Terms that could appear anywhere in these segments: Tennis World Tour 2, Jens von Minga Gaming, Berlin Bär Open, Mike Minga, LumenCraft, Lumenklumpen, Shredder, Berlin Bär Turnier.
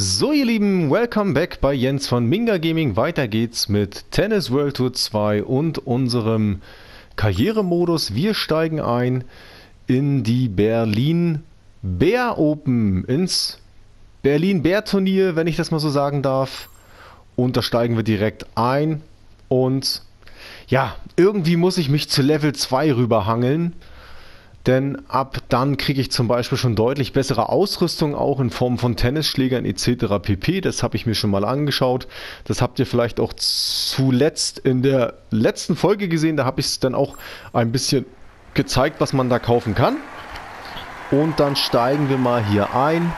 So ihr Lieben, welcome back bei Jens von Minga Gaming. Weiter geht's mit Tennis World Tour 2 und unserem Karrieremodus. Wir steigen ein in die Berlin Bär Open, ins Berlin Bär Turnier, wenn ich das mal so sagen darf. Und da steigen wir direkt ein und ja, irgendwie muss ich mich zu Level 2 rüberhangeln. Denn ab dann kriege ich zum Beispiel schon deutlich bessere Ausrüstung, auch in Form von Tennisschlägern etc. pp. Das habe ich mir schon mal angeschaut. Das habt ihr vielleicht auch zuletzt in der letzten Folge gesehen. Da habe ich es dann auch ein bisschen gezeigt, was man da kaufen kann. Und dann steigen wir mal hier ein.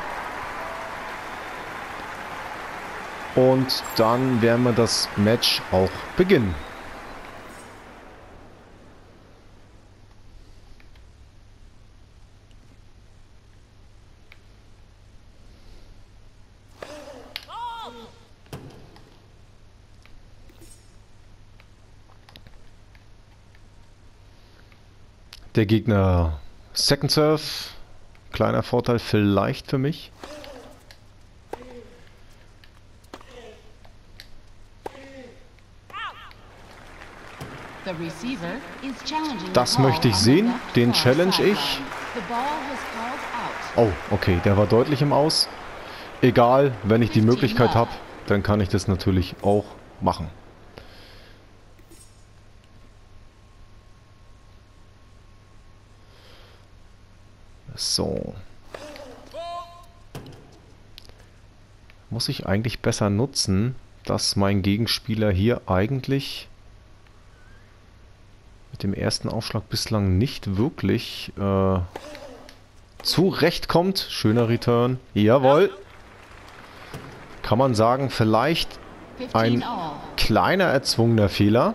Und dann werden wir das Match auch beginnen. Der Gegner Second Serve, kleiner Vorteil vielleicht für mich. Das möchte ich sehen, den challenge ich. Oh, okay, der war deutlich im Aus. Egal, wenn ich die Möglichkeit habe, dann kann ich das natürlich auch machen. So. Muss ich eigentlich besser nutzen, dass mein Gegenspieler hier eigentlich mit dem ersten Aufschlag bislang nicht wirklich zurechtkommt. Schöner Return. Jawohl. Kann man sagen, vielleicht ein kleiner erzwungener Fehler.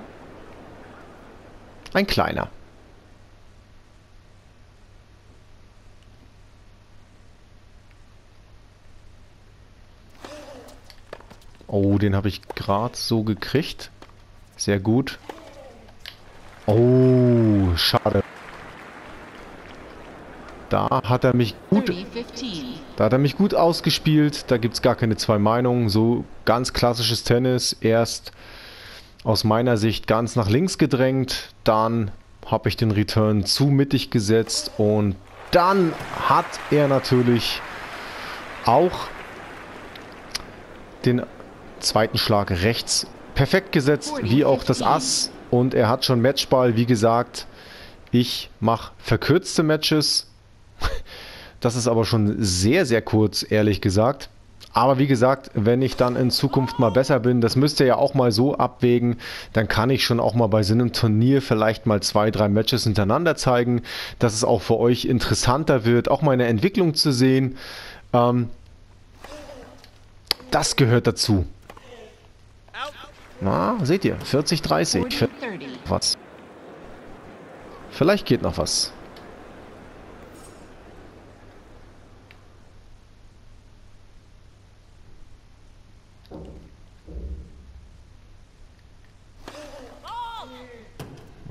Ein kleiner. Oh, den habe ich gerade so gekriegt. Sehr gut. Oh, schade. Da hat er mich gut ausgespielt. Da gibt es gar keine zwei Meinungen. So ganz klassisches Tennis. Erst aus meiner Sicht ganz nach links gedrängt. Dann habe ich den Return zu mittig gesetzt. Und dann hat er natürlich auch den zweiten Schlag rechts perfekt gesetzt, wie auch das Ass, und er hat schon Matchball. Wie gesagt, ich mache verkürzte Matches. Das ist aber schon sehr, sehr kurz, ehrlich gesagt. Aber wie gesagt, wenn ich dann in Zukunft mal besser bin, das müsst ihr ja auch mal so abwägen, dann kann ich schon auch mal bei so einem Turnier vielleicht mal 2, 3 Matches hintereinander zeigen, dass es auch für euch interessanter wird, auch meine Entwicklung zu sehen. Das gehört dazu. Na, seht ihr, 40, 30. Was? Vielleicht geht noch was.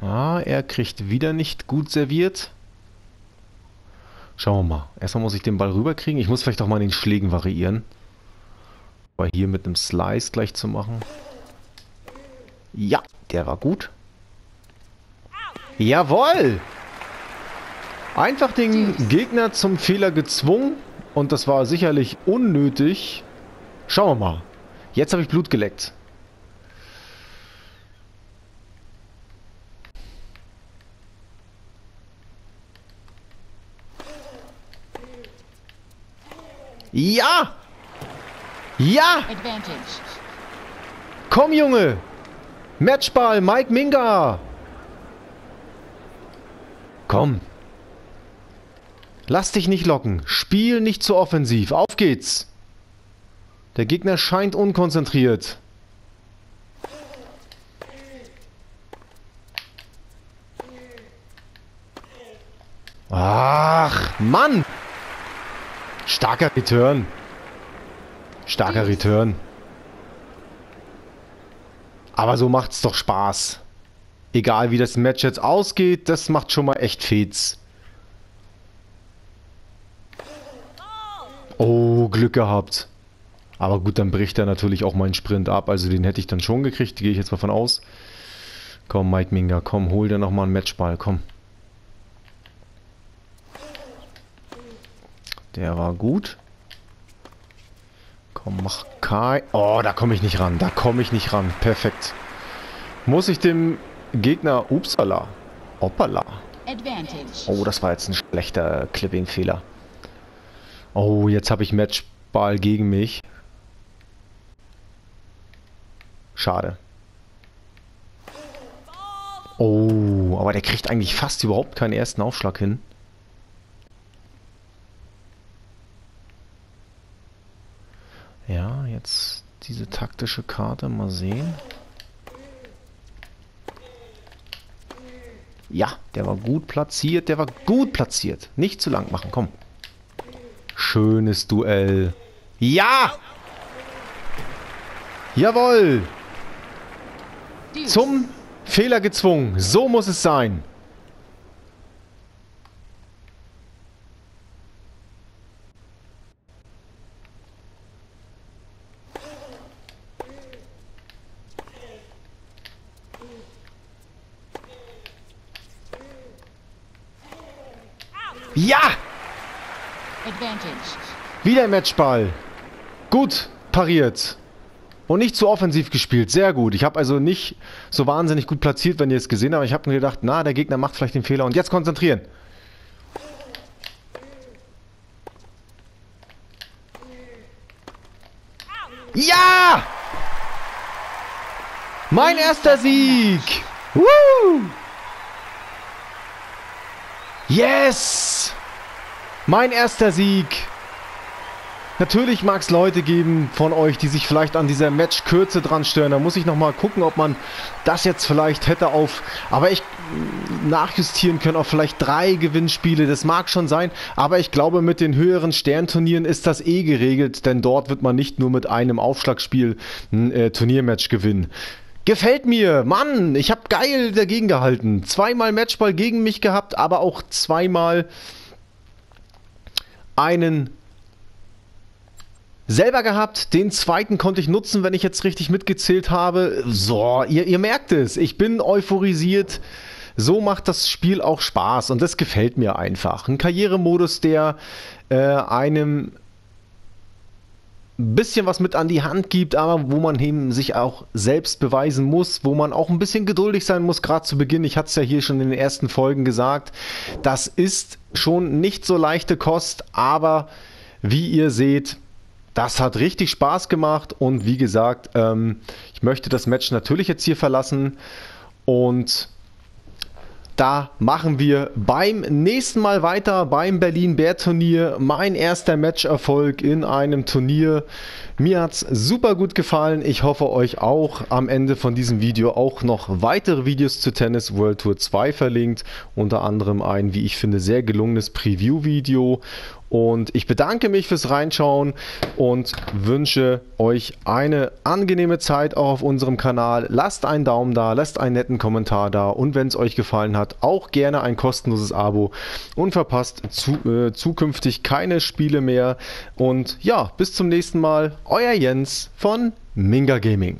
Ah, er kriegt wieder nicht gut serviert. Schauen wir mal. Erstmal muss ich den Ball rüberkriegen. Ich muss vielleicht auch mal in den Schlägen variieren. Aber hier mit einem Slice gleich zu machen. Ja, der war gut. Jawohl! Einfach den Gegner zum Fehler gezwungen. Und das war sicherlich unnötig. Schauen wir mal. Jetzt habe ich Blut geleckt. Ja! Ja! Komm, Junge! Matchball, Mike Minga! Komm! Lass dich nicht locken. Spiel nicht zu offensiv. Auf geht's! Der Gegner scheint unkonzentriert. Ach, Mann! Starker Return. Starker Return. Aber so macht's doch Spaß. Egal wie das Match jetzt ausgeht, das macht schon mal echt Fetz. Oh, Glück gehabt. Aber gut, dann bricht er natürlich auch meinen Sprint ab. Also den hätte ich dann schon gekriegt, gehe ich jetzt mal von aus. Komm, Mike Minga, komm, hol dir nochmal einen Matchball, komm. Der war gut. Komm, mach Kai. Oh, da komme ich nicht ran, da komme ich nicht ran. Perfekt. Muss ich dem Gegner... Upsala. Hoppala. Oh, das war jetzt ein schlechter Clipping-Fehler. Oh, jetzt habe ich Matchball gegen mich. Schade. Oh, aber der kriegt eigentlich fast überhaupt keinen ersten Aufschlag hin. Ja, jetzt diese taktische Karte mal sehen. Ja, der war gut platziert, der war gut platziert. Nicht zu lang machen, komm. Schönes Duell. Ja! Jawohl! Zum Fehler gezwungen. So muss es sein. Ja! Wieder Matchball. Gut pariert. Und nicht zu offensiv gespielt. Sehr gut. Ich habe also nicht so wahnsinnig gut platziert, wenn ihr es gesehen habt. Aber ich habe mir gedacht, na, der Gegner macht vielleicht den Fehler. Und jetzt konzentrieren. Ja! Mein erster Sieg! Woo! Yes! Mein erster Sieg! Natürlich mag es Leute geben von euch, die sich vielleicht an dieser Matchkürze dran stören. Da muss ich nochmal gucken, ob man das jetzt vielleicht hätte auf... Aber ich nachjustieren können auf vielleicht 3 Gewinnspiele. Das mag schon sein, aber ich glaube, mit den höheren Sternturnieren ist das eh geregelt. Denn dort wird man nicht nur mit einem Aufschlagspiel ein Turniermatch gewinnen. Gefällt mir, Mann, ich habe geil dagegen gehalten. 2-mal Matchball gegen mich gehabt, aber auch 2-mal einen selber gehabt. Den zweiten konnte ich nutzen, wenn ich jetzt richtig mitgezählt habe. So, ihr merkt es, ich bin euphorisiert. So macht das Spiel auch Spaß und das gefällt mir einfach. Ein Karrieremodus, der einem ein bisschen was mit an die Hand gibt, aber wo man eben sich auch selbst beweisen muss, wo man auch ein bisschen geduldig sein muss, gerade zu Beginn. Ich hatte es ja hier schon in den ersten Folgen gesagt, das ist schon nicht so leichte Kost, aber wie ihr seht, das hat richtig Spaß gemacht und wie gesagt, ich möchte das Match natürlich jetzt hier verlassen und... Da machen wir beim nächsten Mal weiter beim Berlin Bär Turnier. Mein erster Matcherfolg in einem Turnier. Mir hat es super gut gefallen. Ich hoffe euch auch. Am Ende von diesem Video auch noch weitere Videos zu Tennis World Tour 2 verlinkt. Unter anderem ein, wie ich finde, sehr gelungenes Preview-Video. Und ich bedanke mich fürs Reinschauen und wünsche euch eine angenehme Zeit auch auf unserem Kanal. Lasst einen Daumen da, lasst einen netten Kommentar da und wenn es euch gefallen hat, auch gerne ein kostenloses Abo und verpasst zukünftig keine Spiele mehr. Und ja, bis zum nächsten Mal, euer Jens von Minga Gaming.